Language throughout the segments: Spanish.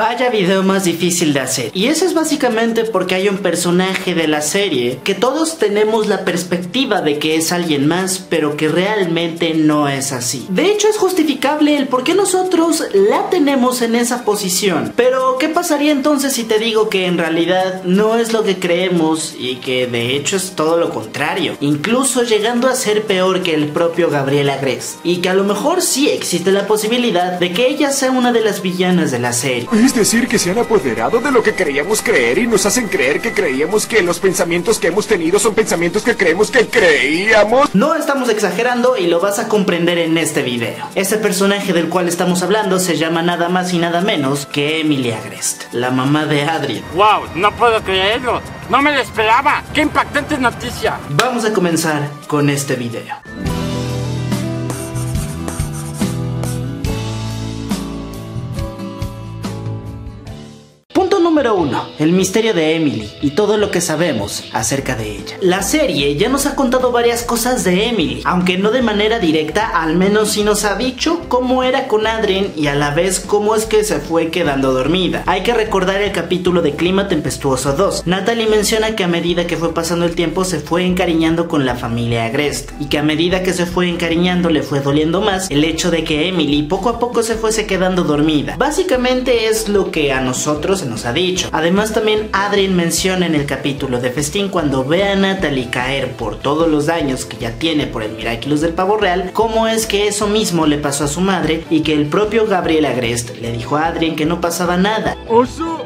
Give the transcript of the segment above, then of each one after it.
Vaya video más difícil de hacer. Y eso es básicamente porque hay un personaje de la serie que todos tenemos la perspectiva de que es alguien más, pero que realmente no es así. De hecho, es justificable el por qué nosotros la tenemos en esa posición. Pero ¿qué pasaría entonces si te digo que en realidad no es lo que creemos y que de hecho es todo lo contrario? Incluso llegando a ser peor que el propio Gabriel Agreste. Y que a lo mejor sí existe la posibilidad de que ella sea una de las villanas de la serie. Es decir, que se han apoderado de lo que creíamos creer y nos hacen creer que creíamos que los pensamientos que hemos tenido son pensamientos que creemos que creíamos. No estamos exagerando y lo vas a comprender en este video. Este personaje del cual estamos hablando se llama nada más y nada menos que Emilie Agreste, la mamá de Adrien. ¡Wow! No puedo creerlo. No me lo esperaba. ¡Qué impactante noticia! Vamos a comenzar con este video. Número 1. El misterio de Emilie y todo lo que sabemos acerca de ella. La serie ya nos ha contado varias cosas de Emilie, aunque no de manera directa, al menos sí nos ha dicho cómo era con Adrien y a la vez cómo es que se fue quedando dormida. Hay que recordar el capítulo de Clima Tempestuoso 2. Natalie menciona que a medida que fue pasando el tiempo se fue encariñando con la familia Agreste y que a medida que se fue encariñando le fue doliendo más el hecho de que Emilie poco a poco se fuese quedando dormida. Básicamente es lo que a nosotros se nos ha dicho. Además, también Adrien menciona en el capítulo de Festín, cuando ve a Natalie caer por todos los daños que ya tiene por el Miraculous del Pavo Real, cómo es que eso mismo le pasó a su madre y que el propio Gabriel Agreste le dijo a Adrien que no pasaba nada. Oso,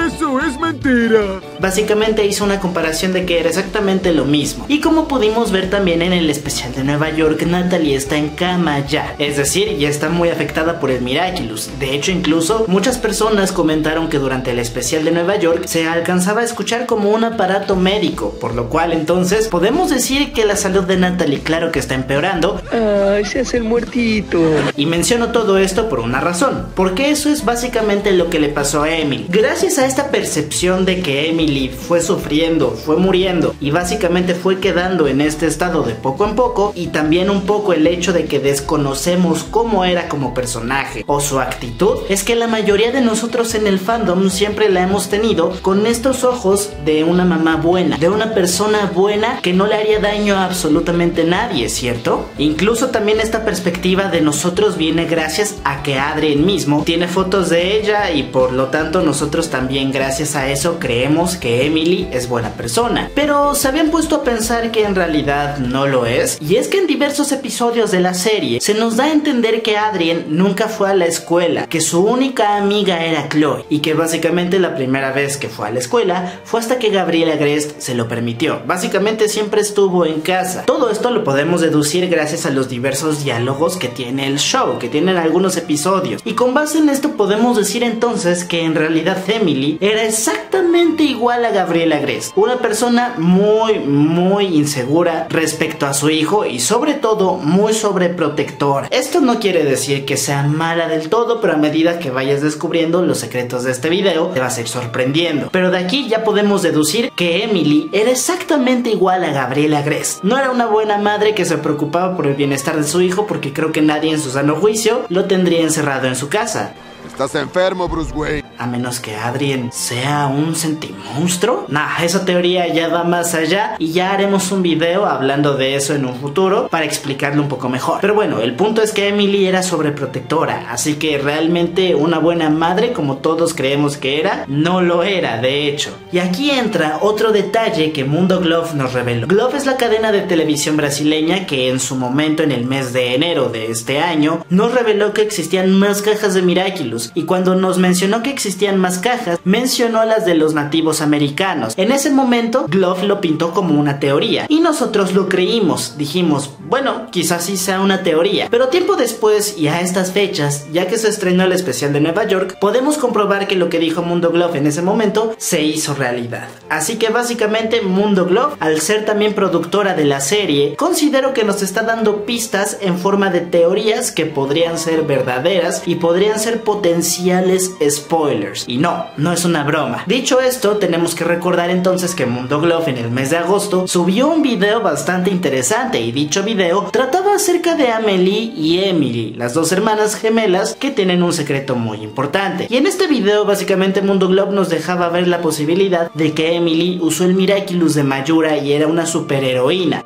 eso es mentira. Básicamente hizo una comparación de que era exactamente lo mismo. Y como pudimos ver también en el especial de Nueva York, Natalie está en cama ya. Es decir, ya está muy afectada por el Miraculous. De hecho, incluso muchas personas comentaron que durante el especial de Nueva York se alcanzaba a escuchar como un aparato médico, por lo cual entonces podemos decir que la salud de Natalie claro que está empeorando. Ay, se hace el muertito. Y menciono todo esto por una razón, porque eso es básicamente lo que le pasó a Emilie. Gracias a esta percepción de que Emilie fue sufriendo, fue muriendo y básicamente fue quedando en este estado de poco en poco, y también un poco el hecho de que desconocemos cómo era como personaje o su actitud, es que la mayoría de nosotros en el fandom siempre la hemos tenido con estos ojos de una mamá buena, de una persona buena que no le haría daño a absolutamente nadie, ¿cierto? Incluso también esta perspectiva de nosotros viene gracias a que Adrien mismo tiene fotos de ella, y por lo tanto nosotros también gracias a eso creemos que Emilie es buena persona. Pero se habían puesto a pensar que en realidad no lo es, y es que en diversos episodios de la serie se nos da a entender que Adrien nunca fue a la escuela, que su única amiga era Chloe, y que básicamente la primera vez que fue a la escuela fue hasta que Gabriel Agreste se lo permitió. Básicamente siempre estuvo en casa. Todo esto lo podemos deducir gracias a los diversos diálogos que tiene el show, que tienen algunos episodios. Y con base en esto podemos decir entonces que en realidad Emilie era exactamente igual a Gabriel Agreste. Una persona muy, muy insegura respecto a su hijo y sobre todo muy sobreprotectora. Esto no quiere decir que sea mala del todo, pero a medida que vayas descubriendo los secretos de este video te vas a ir sorprendiendo. Pero de aquí ya podemos deducir que Emilie era exactamente igual a Gabriel Agreste. No era una buena madre que se preocupaba por el bienestar de su hijo, porque creo que nadie en su sano juicio lo tendría encerrado en su casa. Estás enfermo, Bruce Wayne. A menos que Adrien sea un sentimonstruo. Nah, esa teoría ya va más allá y ya haremos un video hablando de eso en un futuro para explicarlo un poco mejor. Pero bueno, el punto es que Emilie era sobreprotectora, así que realmente una buena madre como todos creemos que era, no lo era de hecho. Y aquí entra otro detalle que Mundo Glove nos reveló. Glove es la cadena de televisión brasileña que en su momento, en el mes de enero de este año, nos reveló que existían más cajas de Miraculous, y cuando nos mencionó que existían más cajas, mencionó las de los nativos americanos. En ese momento, Glove lo pintó como una teoría y nosotros lo creímos. Dijimos, bueno, quizás sí sea una teoría. Pero tiempo después y a estas fechas, ya que se estrenó el especial de Nueva York, podemos comprobar que lo que dijo Mundo Glove en ese momento se hizo realidad. Así que básicamente Mundo Glove, al ser también productora de la serie, considero que nos está dando pistas en forma de teorías que podrían ser verdaderas y podrían ser potenciales spoilers. spoilers. Y no, no es una broma. Dicho esto, tenemos que recordar entonces que Mundo Glove en el mes de agosto subió un video bastante interesante, y dicho video trataba acerca de Amelie y Emilie, las dos hermanas gemelas que tienen un secreto muy importante. Y en este video básicamente Mundo Glove nos dejaba ver la posibilidad de que Emilie usó el Miraculous de Mayura y era una superheroína.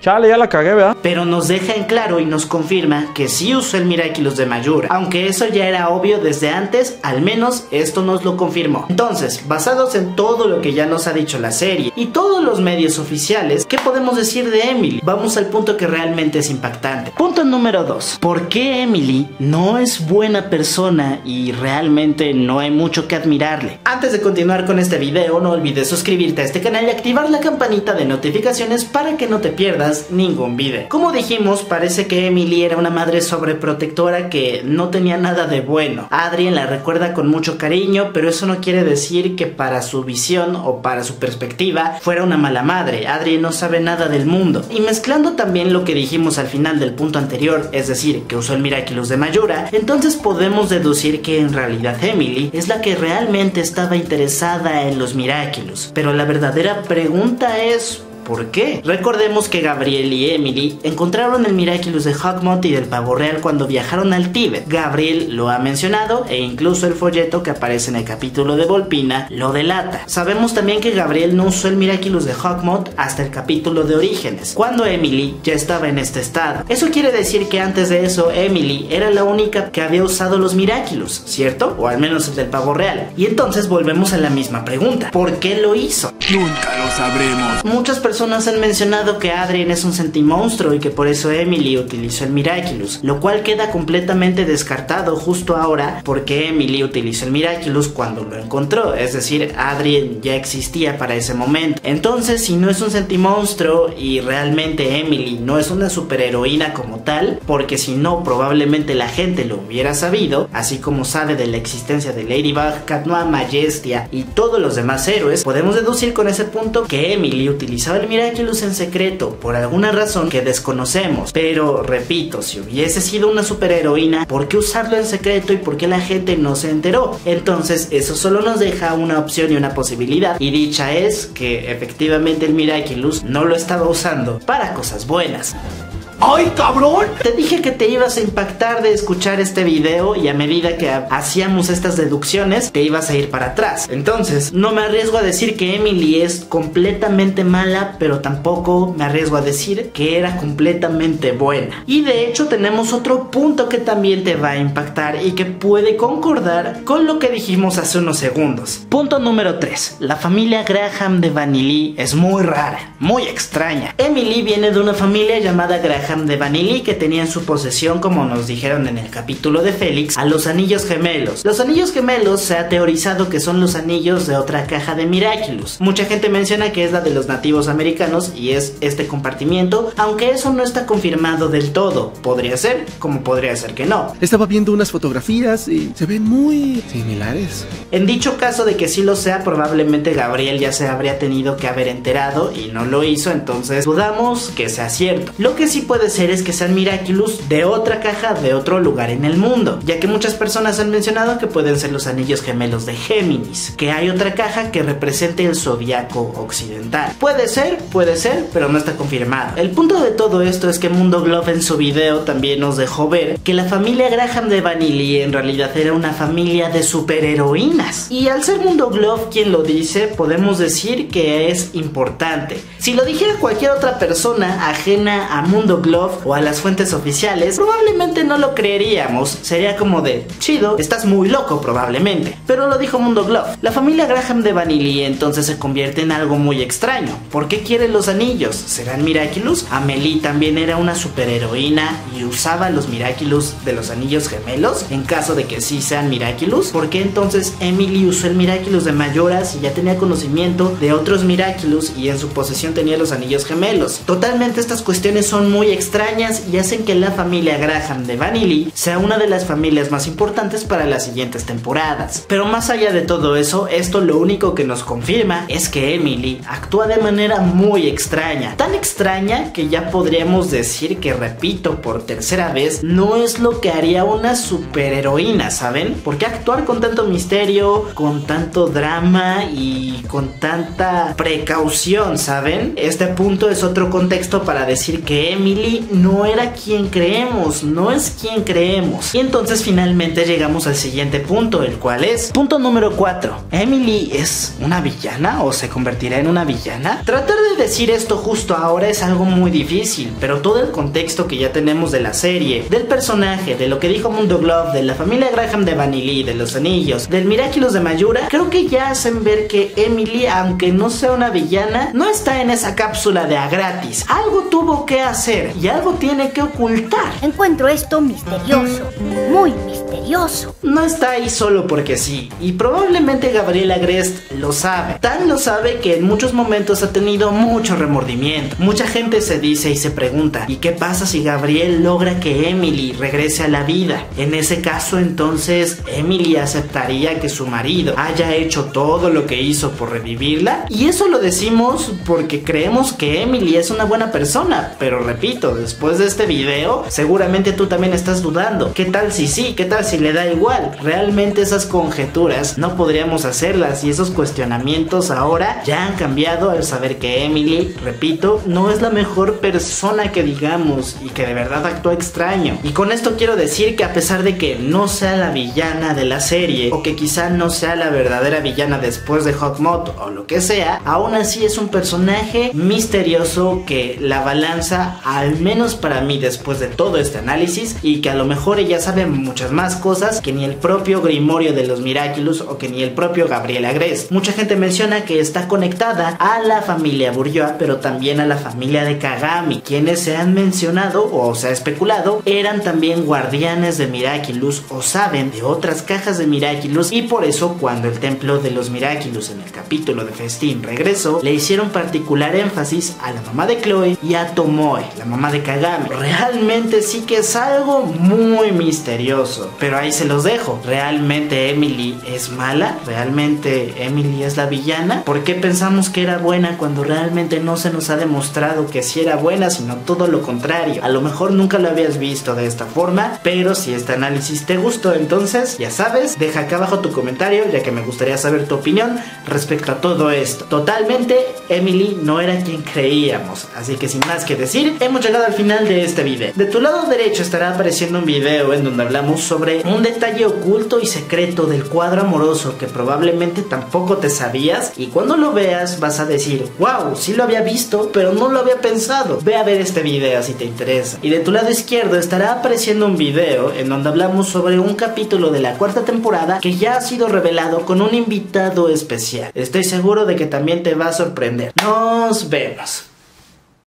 Chale, ya la cagué, ¿verdad? Pero nos deja en claro y nos confirma que sí usó el Miraculous de Mayura, aunque eso ya era obvio desde antes, al menos esto nos lo confirmó. Entonces, basados en todo lo que ya nos ha dicho la serie y todos los medios oficiales, ¿qué podemos decir de Emilie? Vamos al punto que realmente es impactante. Punto número 2. ¿Por qué Emilie no es buena persona y realmente no hay mucho que admirarle? Antes de continuar con este video, no olvides suscribirte a este canal y activar la campanita de notificaciones para que no te pierdas ningún video. Como dijimos, parece que Emilie era una madre sobreprotectora que no tenía nada de bueno. Adrien la recuerda con mucho cariño, pero eso no quiere decir que para su visión o para su perspectiva fuera una mala madre. Adrien no sabe nada del mundo. Y mezclando también lo que dijimos al final del punto anterior, es decir, que usó el Miraculous de Mayura, entonces podemos deducir que en realidad Emilie es la que realmente estaba interesada en los Miraculous. Pero la verdadera pregunta es... ¿por qué? Recordemos que Gabriel y Emilie encontraron el Miraculous de Hawkmoth y del Pavo Real cuando viajaron al Tíbet. Gabriel lo ha mencionado e incluso el folleto que aparece en el capítulo de Volpina lo delata. Sabemos también que Gabriel no usó el Miraculous de Hawkmoth hasta el capítulo de Orígenes, cuando Emilie ya estaba en este estado. Eso quiere decir que antes de eso Emilie era la única que había usado los Miraculous, ¿cierto? O al menos el del Pavo Real. Y entonces volvemos a la misma pregunta. ¿Por qué lo hizo? Nunca lo sabremos. Muchas personas han mencionado que Adrien es un sentimonstruo y que por eso Emilie utilizó el Miraculous, lo cual queda completamente descartado justo ahora porque Emilie utilizó el Miraculous cuando lo encontró, es decir, Adrien ya existía para ese momento. Entonces, si no es un sentimonstruo y realmente Emilie no es una superheroína como tal, porque si no probablemente la gente lo hubiera sabido, así como sabe de la existencia de Ladybug, Cat Noir, Majestia y todos los demás héroes, podemos deducir con ese punto que Emilie utilizaba el Miraculous en secreto por alguna razón que desconocemos. Pero repito, si hubiese sido una superheroína, ¿por qué usarlo en secreto y por qué la gente no se enteró? Entonces eso solo nos deja una opción y una posibilidad, y dicha es que efectivamente el Miraculous no lo estaba usando para cosas buenas. ¡Ay, cabrón! Te dije que te ibas a impactar de escuchar este video y a medida que hacíamos estas deducciones te ibas a ir para atrás. Entonces, no me arriesgo a decir que Emilie es completamente mala, pero tampoco me arriesgo a decir que era completamente buena. Y de hecho tenemos otro punto que también te va a impactar y que puede concordar con lo que dijimos hace unos segundos. Punto número 3. La familia Graham de Vanille es muy rara, muy extraña. Emilie viene de una familia llamada Graham de Vanille que tenía en su posesión, como nos dijeron en el capítulo de Félix, a los anillos gemelos. Los anillos gemelos se ha teorizado que son los anillos de otra caja de Miraculous. Mucha gente menciona que es la de los nativos americanos y es este compartimiento, aunque eso no está confirmado del todo. Podría ser, como podría ser que no. Estaba viendo unas fotografías y se ven muy similares. En dicho caso de que sí lo sea, probablemente Gabriel ya se habría tenido que haber enterado y no lo hizo, entonces dudamos que sea cierto. Lo que sí puede ser es que sean Miraculous de otra caja de otro lugar en el mundo, ya que muchas personas han mencionado que pueden ser los anillos gemelos de Géminis, que hay otra caja que represente el zodiaco occidental. Puede ser, pero no está confirmado. El punto de todo esto es que Mundo Glove en su video también nos dejó ver que la familia Graham de Vanille en realidad era una familia de superheroínas, y al ser Mundo Glove quien lo dice, podemos decir que es importante. Si lo dijera cualquier otra persona ajena a Mundo Glove o a las fuentes oficiales, probablemente no lo creeríamos, sería como de chido, estás muy loco probablemente, pero lo dijo Mundo Glove. La familia Graham de Vanille entonces se convierte en algo muy extraño. ¿Por qué quieren los anillos? ¿Serán Miraculous? ¿Amelie también era una superheroína y usaba los Miraculous de los anillos gemelos? En caso de que sí sean Miraculous, ¿por qué entonces Emilie usó el Miraculous de Mayura si ya tenía conocimiento de otros Miraculous y en su posesión tenía los anillos gemelos? Totalmente estas cuestiones son muy extrañas y hacen que la familia Graham de Vanille sea una de las familias más importantes para las siguientes temporadas. Pero más allá de todo eso, esto lo único que nos confirma es que Emilie actúa de manera muy extraña, tan extraña que ya podríamos decir que, repito por tercera vez, no es lo que haría una superheroína, ¿saben? ¿Por qué actuar con tanto misterio, con tanto drama y con tanta precaución, ¿saben? Este punto es otro contexto para decir que Emilie no era quien creemos, no es quien creemos. Y entonces finalmente llegamos al siguiente punto, el cual es punto número 4. ¿Emilie es una villana o se convertirá en una villana? Tratar de decir esto justo ahora es algo muy difícil, pero todo el contexto que ya tenemos de la serie, del personaje, de lo que dijo Mundo Glove, de la familia Graham de Vanille, de los anillos, del Miraculous de Mayura, creo que ya hacen ver que Emilie, aunque no sea una villana, no está en esa cápsula de a gratis. Algo tuvo que hacer y algo tiene que ocultar. Encuentro esto misterioso, muy misterioso. No está ahí solo porque sí, y probablemente Gabriel Agreste lo sabe. Tan lo sabe que en muchos momentos ha tenido mucho remordimiento. Mucha gente se dice y se pregunta, ¿y qué pasa si Gabriel logra que Emilie regrese a la vida? En ese caso entonces, ¿Emilie aceptaría que su marido haya hecho todo lo que hizo por revivirla? Y eso lo decimos porque creemos que Emilie es una buena persona, pero repito, después de este video, seguramente tú también estás dudando. ¿Qué tal si sí? ¿Qué tal si le da igual? Realmente esas conjeturas no podríamos hacerlas y esos cuestionamientos ahora ya han cambiado al saber que Emilie, repito, no es la mejor persona que digamos y que de verdad actúa extraño. Y con esto quiero decir que a pesar de que no sea la villana de la serie o que quizá no sea la verdadera villana después de Hot Mod o lo que sea, aún así es un personaje misterioso que la balanza, al menos para mí después de todo este análisis, y que a lo mejor ella sabe muchas más cosas que ni el propio Grimorio de los Miraculous o que ni el propio Gabriel Agreste. Mucha gente menciona que está conectada a la familia Bourgeois, pero también a la familia de Kagami, quienes se han mencionado o se ha especulado eran también guardianes de Miraculous o saben de otras cajas de Miraculous, y por eso cuando el templo de los Miraculous en el capítulo de Festín regresó, le hicieron particular énfasis a la mamá de Chloe y a Tomoe, la mamá de Kagami. Realmente sí que es algo muy misterioso, pero ahí se los dejo. ¿Realmente Emilie es mala? ¿Realmente Emilie es la villana? ¿Por qué pensamos que era buena cuando realmente no se nos ha demostrado que sí era buena, sino todo lo contrario? A lo mejor nunca lo habías visto de esta forma, pero si este análisis te gustó, entonces ya sabes, deja acá abajo tu comentario, ya que me gustaría saber tu opinión respecto a todo esto. Totalmente, Emilie no era quien creíamos, así que sin más que decir, hemos llegado al final de este video. De tu lado derecho estará apareciendo un video en donde hablamos sobre un detalle oculto y secreto del cuadro amoroso que probablemente tampoco te sabías, y cuando lo veas vas a decir, wow, sí lo había visto, pero no lo había pensado. Ve a ver este video si te interesa. Y de tu lado izquierdo estará apareciendo un video en donde hablamos sobre un capítulo de la cuarta temporada que ya ha sido revelado con un invitado especial. Estoy seguro de que también te va a sorprender. Nos vemos.